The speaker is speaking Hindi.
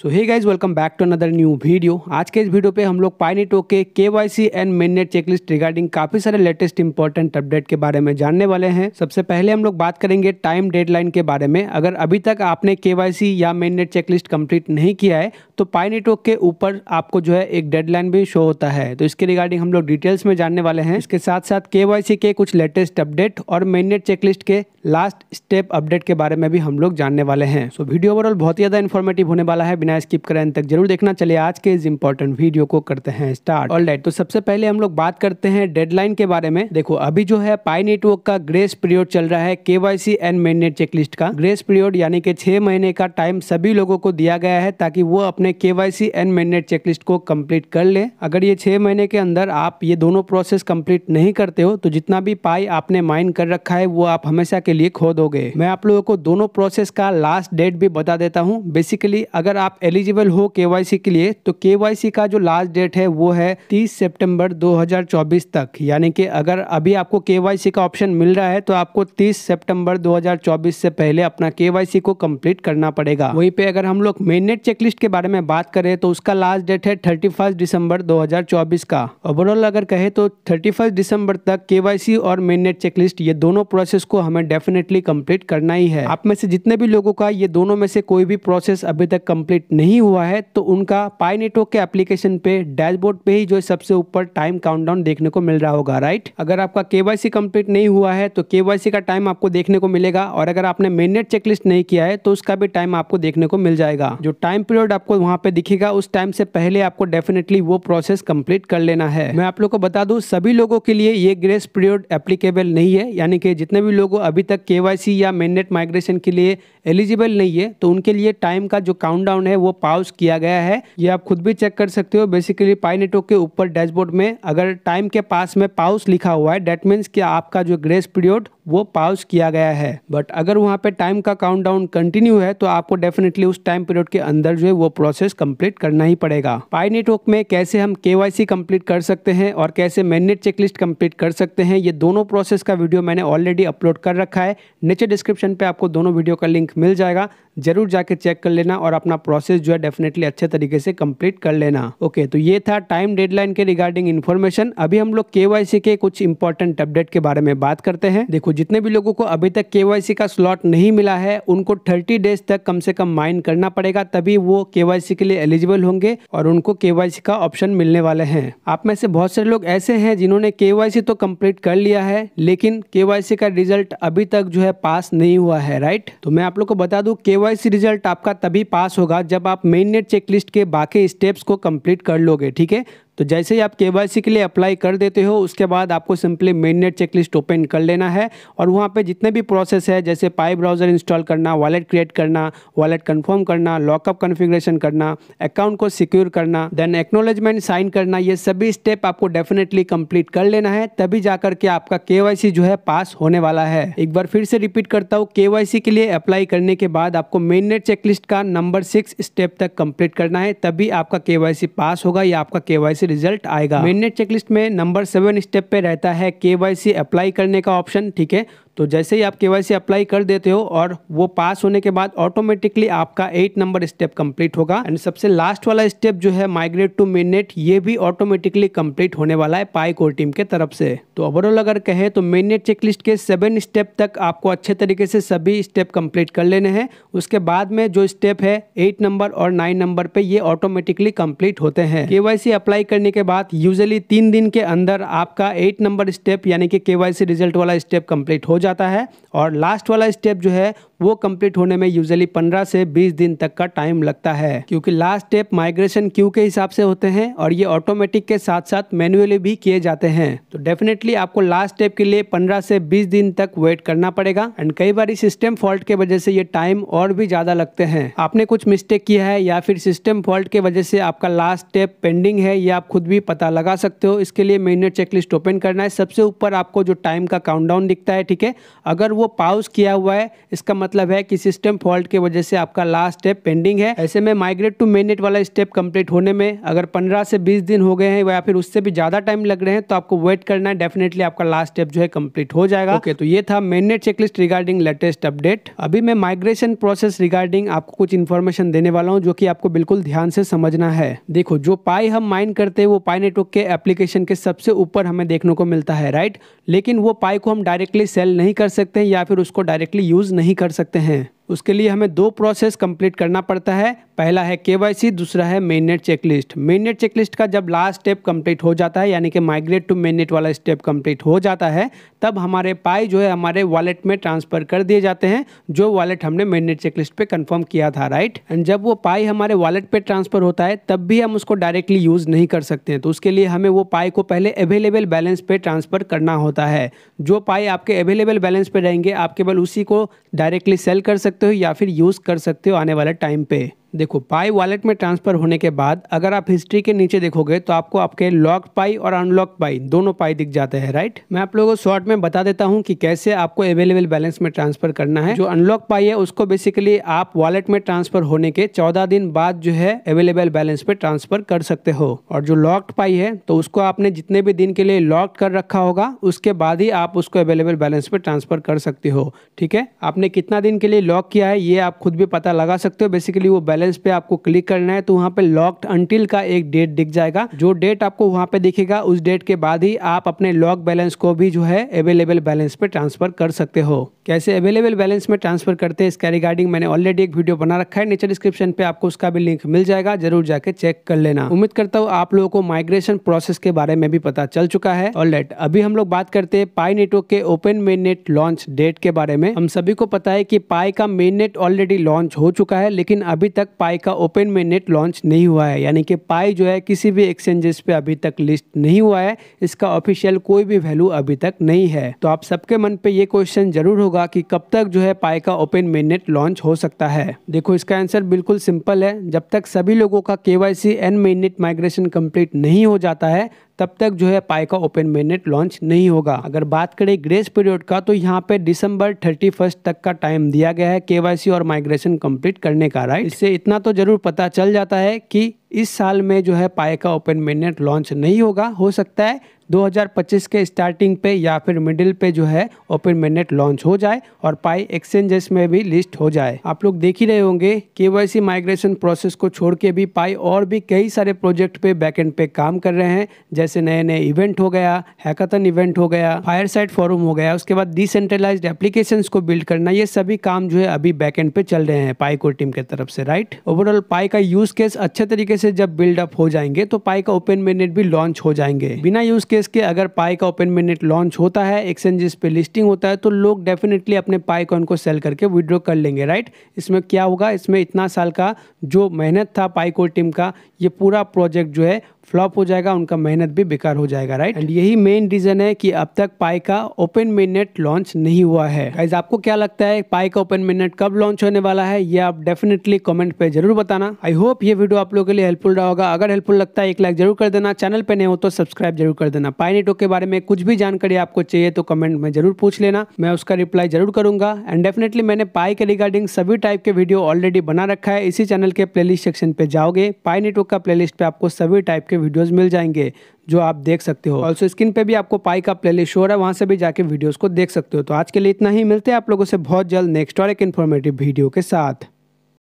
So hey guys welcome back to another new video. आज के इस वीडियो पे हम लोग पाई नेटवर्क के KYC and mainnet checklist regarding काफ़ी सारे लेटेस्ट इंपॉर्टेंट अपडेट के बारे में जानने वाले हैं। सबसे पहले हम लोग बात करेंगे टाइम डेडलाइन के बारे में। अगर अभी तक आपने KYC या मेननेट चेकलिस्ट कंप्लीट नहीं किया है तो पाई नेटवर्क के ऊपर आपको जो है एक डेडलाइन भी शो होता है, तो इसके रिगार्डिंग हम लोग डिटेल्स में जानने वाले हैं। इसके साथ साथ KYC के कुछ लेटेस्ट अपडेट और मेननेट चेकलिस्ट के लास्ट स्टेप अपडेट के बारे में भी हम लोग जानने वाले हैं। सो वीडियो ओवरऑल बहुत ज़्यादा इन्फॉर्मेटिव होने वाला है, बिना स्किप करें अंत तक जरूर देखना। चलिए आज के इस इंपॉर्टेंट वीडियो को करते हैं स्टार्ट। ऑलराइट, तो सबसे पहले हम लोग बात करते हैं डेडलाइन के बारे में। देखो अभी जो है पाई नेटवर्क का ग्रेस पीरियड चल रहा है KYC एंड मेननेट चेकलिस्ट का। ग्रेस पीरियड यानी कि 6 महीने का टाइम सभी लोगों को दिया गया है ताकि वो अपने KYC एंड मेननेट चेकलिस्ट को कंप्लीट कर ले। अगर ये 6 महीने के अंदर आप ये दोनों प्रोसेस कंप्लीट नहीं करते हो तो जितना भी पाई आपने माइन कर रखा है वो आप हमेशा के लिए खो दोगे। मैं आप लोगों को दोनों प्रोसेस का लास्ट डेट भी बता देता हूँ। बेसिकली अगर आप एलिजिबल हो KYC के लिए तो KYC का जो लास्ट डेट है वो है 30 सितंबर 2024 तक, यानी कि अगर अभी आपको KYC का ऑप्शन मिल रहा है तो आपको 30 सितंबर 2024 से पहले अपना KYC को कंप्लीट करना पड़ेगा। वहीं पे अगर हम लोग मेननेट चेकलिस्ट के बारे में बात करें तो उसका लास्ट डेट है 31 दिसंबर 2024 का। ओवरऑल अगर कहे तो 31 दिसंबर तक KYC और मेननेट चेकलिस्ट ये दोनों प्रोसेस को हमें डेफिनेटली कंप्लीट करना ही है। आप में से जितने भी लोगों का ये दोनों में से कोई भी प्रोसेस अभी तक कंप्लीट नहीं हुआ है तो उनका पाई नेटवर्क के एप्लीकेशन पे डैशबोर्ड पे ही जो है सबसे ऊपर टाइम काउंटडाउन देखने को मिल रहा होगा। राइट, अगर आपका KYC कंप्लीट नहीं हुआ है तो KYC का टाइम आपको देखने को मिलेगा, और अगर आपने मेननेट चेकलिस्ट नहीं किया है तो उसका भी टाइम आपको देखने को मिल जाएगा। जो टाइम पीरियड आपको वहाँ पे दिखेगा उस टाइम से पहले आपको डेफिनेटली वो प्रोसेस कंप्लीट कर लेना है। मैं आप लोग को बता दूँ सभी लोगों के लिए ये ग्रेस पीरियड एप्लीकेबल नहीं है, यानी कि जितने भी लोग अभी तक KYC या मेननेट माइग्रेशन के लिए एलिजिबल नहीं है तो उनके लिए टाइम का जो काउंटडाउन है वो पाउज किया गया है। ये आप खुद भी चेक कर सकते हो। बेसिकली पाई नेटवर्क के ऊपर डैशबोर्ड में अगर टाइम के पास में पाउज लिखा हुआ है डेट मीन्स कि आपका जो ग्रेस पीरियड वो पाउज किया गया है, बट अगर वहाँ पे टाइम का काउंटडाउन कंटिन्यू है तो आपको डेफिनेटली उस टाइम पीरियड के अंदर जो है वो प्रोसेस कंप्लीट करना ही पड़ेगा। पाई नेटवर्क में कैसे हम KYC कंप्लीट कर सकते हैं और कैसे मेननेट चेकलिस्ट कंप्लीट कर सकते हैं ये दोनों प्रोसेस का वीडियो मैंने ऑलरेडी अपलोड कर रखा है। नीचे डिस्क्रिप्शन पे आपको दोनों वीडियो का लिंक मिल जाएगा, जरूर जाके चेक कर लेना और अपना प्रोसेस जो है डेफिनेटली अच्छे तरीके से कंप्लीट कर लेना। ओके, तो ये था टाइम डेडलाइन के रिगार्डिंग इन्फॉर्मेशन। अभी हम लोग KYC के कुछ इंपॉर्टेंट अपडेट के बारे में बात करते हैं। देखो जितने भी लोगों को अभी तक KYC का स्लॉट नहीं मिला है उनको 30 डेज तक कम से कम माइन करना पड़ेगा, तभी वो KYC के लिए एलिजिबल होंगे और उनको KYC का ऑप्शन मिलने वाले हैं। आप में से बहुत सारे लोग ऐसे हैं जिन्होंने KYC तो कंप्लीट कर लिया है लेकिन KYC का रिजल्ट अभी तक जो है पास नहीं हुआ है। राइट, तो मैं आप लोग को बता दूं KYC रिजल्ट आपका तभी पास होगा जब आप मेननेट चेकलिस्ट के बाकी स्टेप्स को कंप्लीट कर लोगे। ठीक है, तो जैसे ही आप KYC के लिए अप्लाई कर देते हो उसके बाद आपको सिंपली मेननेट चेकलिस्ट ओपन कर लेना है और वहाँ पे जितने भी प्रोसेस है जैसे पाई ब्राउज़र इंस्टॉल करना, वॉलेट क्रिएट करना, वॉलेट कंफर्म करना, लॉकअप कॉन्फ़िगरेशन करना, अकाउंट को सिक्योर करना, देन एक्नॉलेजमेंट साइन करना, ये सभी स्टेप आपको डेफिनेटली कंप्लीट कर लेना है, तभी जा करके आपका KYC जो है पास होने वाला है। एक बार फिर से रिपीट करता हूँ, KYC के लिए अप्लाई करने के बाद आपको मेननेट चेकलिस्ट का नंबर 6 स्टेप तक कंप्लीट करना है, तभी आपका KYC पास होगा या आपका KYC रिजल्ट आएगा। मेननेट चेकलिस्ट में नंबर 7 स्टेप पे रहता है KYC अप्लाई करने का ऑप्शन। ठीक है, तो जैसे ही आप KYC अप्लाई कर देते हो और वो पास होने के बाद ऑटोमेटिकली आपका 8 नंबर स्टेप कंप्लीट होगा एंड सबसे लास्ट वाला स्टेप जो है माइग्रेट टू मेननेट ये भी ऑटोमेटिकली कंप्लीट होने वाला है पाई कोर टीम के तरफ से। तो ओवरऑल अगर कहें तो मेननेट चेकलिस्ट के 7 स्टेप तक आपको अच्छे तरीके से सभी स्टेप कंप्लीट कर लेने हैं। उसके बाद में जो स्टेप है 8 नंबर और 9 नंबर पे ये ऑटोमेटिकली कंप्लीट होते हैं। KYC अप्लाई करने के बाद यूजली 3 दिन के अंदर आपका 8 नंबर स्टेप यानी कि KYC रिजल्ट वाला स्टेप कंप्लीट हो जाता है और लास्ट वाला स्टेप जो है वो कंप्लीट होने में यूजुअली 15 से 20 दिन तक का टाइम लगता है, क्योंकि लास्ट स्टेप माइग्रेशन क्यू के हिसाब से होते हैं और ये ऑटोमेटिक के साथ साथ मैन्युअली भी किए जाते हैं। तो डेफिनेटली आपको लास्ट स्टेप के लिए 15 से 20 दिन तक वेट करना पड़ेगा एंड कई बार सिस्टम फॉल्ट के वजह से ये टाइम और भी ज्यादा लगते हैं। आपने कुछ मिस्टेक किया है या फिर सिस्टम फॉल्ट के वजह से आपका लास्ट स्टेप पेंडिंग है ये आप खुद भी पता लगा सकते हो। इसके लिए मेननेट चेकलिस्ट ओपन करना है, सबसे ऊपर आपको जो टाइम का काउंटडाउन दिखता है, ठीक है, अगर वो पाउज किया हुआ है इसका मतलब है कि सिस्टम फॉल्ट के वजह से आपका लास्ट स्टेप पेंडिंग है। ऐसे में माइग्रेट टू मेननेट वाला स्टेप कंप्लीट होने में अगर 15 से 20 दिन हो गए हैं या फिर उससे भी ज्यादा टाइम लग रहे हैं तो आपको वेट करना है, डेफिनेटली आपका लास्ट स्टेप जो है कंप्लीट हो जाएगा। ओके, तो ये था mainnet checklist regarding latest update. अभी मैं माइग्रेशन प्रोसेस रिगार्डिंग आपको कुछ इन्फॉर्मेशन देने वाला हूँ जो कि आपको बिल्कुल ध्यान से समझना है। देखो, जो पाई हम माइन करते हैं वो पाई नेटवर्क के एप्लीकेशन के सबसे ऊपर हमें देखने को मिलता है, राइट। लेकिन वो पाई को हम डायरेक्टली सेल नहीं कर सकते हैं या फिर उसको डायरेक्टली यूज नहीं कर सकते हैं। उसके लिए हमें दो प्रोसेस कंप्लीट करना पड़ता है, पहला है केवाईसी, दूसरा है मेननेट चेकलिस्ट। मेननेट चेकलिस्ट का जब लास्ट स्टेप कंप्लीट हो जाता है यानी कि माइग्रेट टू मेननेट वाला स्टेप कंप्लीट हो जाता है, तब हमारे पाई जो है हमारे वॉलेट में ट्रांसफर कर दिए जाते हैं, जो वॉलेट हमने मेननेट चेकलिस्ट पे कंफर्म किया था, राइट। एंड जब वो पाई हमारे वॉलेट पे ट्रांसफर होता है तब भी हम उसको डायरेक्टली यूज नहीं कर सकते हैं। तो उसके लिए हमें वो पाई को पहले अवेलेबल बैलेंस पे ट्रांसफर करना होता है। जो पाई आपके अवेलेबल बैलेंस पे रहेंगे आप केवल उसी को डायरेक्टली सेल कर सकते हो या फिर यूज कर सकते हो आने वाले टाइम पे। देखो, पाई वॉलेट में ट्रांसफर होने के बाद अगर आप हिस्ट्री के नीचे देखोगे तो आपको आपके लॉक्ड पाई और अनलॉक्ड पाई दोनों पाई दिख जाते हैं, राइट। मैं आप लोगों को शॉर्ट में बता देता हूं कि कैसे आपको अवेलेबल बैलेंस में ट्रांसफर करना है। जो अनलॉक पाई है उसको बेसिकली आप वॉलेट में ट्रांसफर होने के 14 दिन बाद जो है अवेलेबल बैलेंस पे ट्रांसफर कर सकते हो, और जो लॉक्ड पाई है तो उसको आपने जितने भी दिन के लिए लॉक्ड कर रखा होगा उसके बाद ही आप उसको अवेलेबल बैलेंस पे ट्रांसफर कर सकते हो, ठीक है। आपने कितना दिन के लिए लॉक किया है ये आप खुद भी पता लगा सकते हो। बेसिकली वो बैलेंस पे आपको क्लिक करना है तो वहाँ पे लॉक्ड अंटिल का एक डेट दिख जाएगा, जो डेट आपको वहाँ पे दिखेगा उस डेट के बाद ही आप अपने लॉक बैलेंस को भी जो है अवेलेबल बैलेंस पे ट्रांसफर कर सकते हो। कैसे अवेलेबल बैलेंस में ट्रांसफर करते हैं इसका रिगार्डिंग मैंने ऑलरेडी एक वीडियो बना रखा है, नीचे डिस्क्रिप्शन पे आपको उसका भी लिंक मिल जाएगा, जरूर जाके चेक कर लेना। उम्मीद करता हूँ आप लोगों को माइग्रेशन प्रोसेस के बारे में भी पता चल चुका है। ऑलराइट, अभी हम लोग बात करते हैं पाई नेटवर्क के ओपन मेननेट लॉन्च डेट के बारे में। हम सभी को पता है कि पाई का मेननेट ऑलरेडी लॉन्च हो चुका है, लेकिन अभी तक पाई का ओपन मेननेट लॉन्च नहीं हुआ है, यानी कि पाई जो है किसी भी एक्सचेंजेस पे अभी तक लिस्ट नहीं हुआ है, इसका ऑफिशियल कोई भी वैल्यू अभी तक नहीं है। तो आप सबके मन पे ये क्वेश्चन जरूर होगा कि कब तक जो है पाई का ओपन मेननेट लॉन्च हो सकता है। देखो, इसका आंसर बिल्कुल सिंपल है, जब तक सभी लोगों का KYC and mainnet migration complete नहीं हो जाता है तब तक जो है पाई का ओपन मेननेट लॉन्च नहीं होगा। अगर बात करें ग्रेस पीरियड का तो यहाँ पे दिसंबर 31 तक का टाइम दिया गया है केवाईसी और माइग्रेशन कंप्लीट करने का, राइट। इससे इतना तो जरूर पता चल जाता है कि इस साल में जो है पाई का ओपन मेननेट लॉन्च नहीं होगा, हो सकता है 2025 के स्टार्टिंग पे या फिर मिडिल पे जो है ओपन मेननेट लॉन्च हो जाए और पाई एक्सचेंजेस में भी लिस्ट हो जाए। आप लोग देख ही रहे होंगे केवाईसी माइग्रेशन प्रोसेस को छोड़ के भी पाई और भी कई सारे प्रोजेक्ट पे बैकएंड पे काम कर रहे हैं, जैसे नए नए इवेंट हो गया, हैकाथन इवेंट हो गया, फायरसाइड फोरम हो गया, उसके बाद डिसेंट्रलाइज्ड एप्लीकेशन को बिल्ड करना, ये सभी काम जो है अभी बैकएंड पे चल रहे हैं पाई कोर टीम के तरफ से, राइट। ओवरऑल पाई का यूज केस अच्छे तरीके से जब बिल्डअप हो जाएंगे तो पाई का ओपन मेननेट भी लॉन्च हो जाएंगे। बिना यूज इसके अगर पाई का ओपन मेननेट लॉन्च होता है, एक्सचेंजेस पे लिस्टिंग होता है, तो लोग डेफिनेटली अपने पाई कॉइन को सेल करके विड्रॉ कर लेंगे, राइट। इसमें क्या होगा, इसमें इतना साल का जो मेहनत था पाई कोर टीम का, ये पूरा प्रोजेक्ट जो है फ्लॉप हो जाएगा, उनका मेहनत भी बेकार हो जाएगा, राइट। एंड यही मेन रीजन है कि अब तक पाई का ओपन मेननेट लॉन्च नहीं हुआ है। गाइस, आपको क्या लगता है पाई का ओपन मेननेट कब लॉन्च होने वाला है, ये आप डेफिनेटली कमेंट पे जरूर बताना। आई होप ये वीडियो आप लोगों के लिए हेल्पफुल रहा होगा, अगर हेल्पफुल लगता है एक लाइक जरूर कर देना, चैनल पे नहीं हो तो सब्सक्राइब जरूर कर देना। पाई नेटवर्क के बारे में कुछ भी जानकारी आपको चाहिए तो कमेंट में जरूर पूछ लेना, मैं उसका रिप्लाई जरूर करूंगा। एंड डेफिनेटली मैंने पाई के रिगार्डिंग सभी टाइप के वीडियो ऑलरेडी बना रखा है, इसी चैनल के प्लेलिस्ट सेक्शन पे जाओगे पाई नेटवर्क का प्लेलिस्ट पे आपको सभी टाइप वीडियोस मिल जाएंगे जो आप देख सकते हो। ऑल्सो स्क्रीन पे भी आपको पाई का प्लेलिस्ट शो हो रहा है, वहां से भी जाके वीडियोस को देख सकते हो। तो आज के लिए इतना ही, मिलते हैं आप लोगों से बहुत जल्द नेक्स्ट और एक इन्फॉर्मेटिव वीडियो के साथ।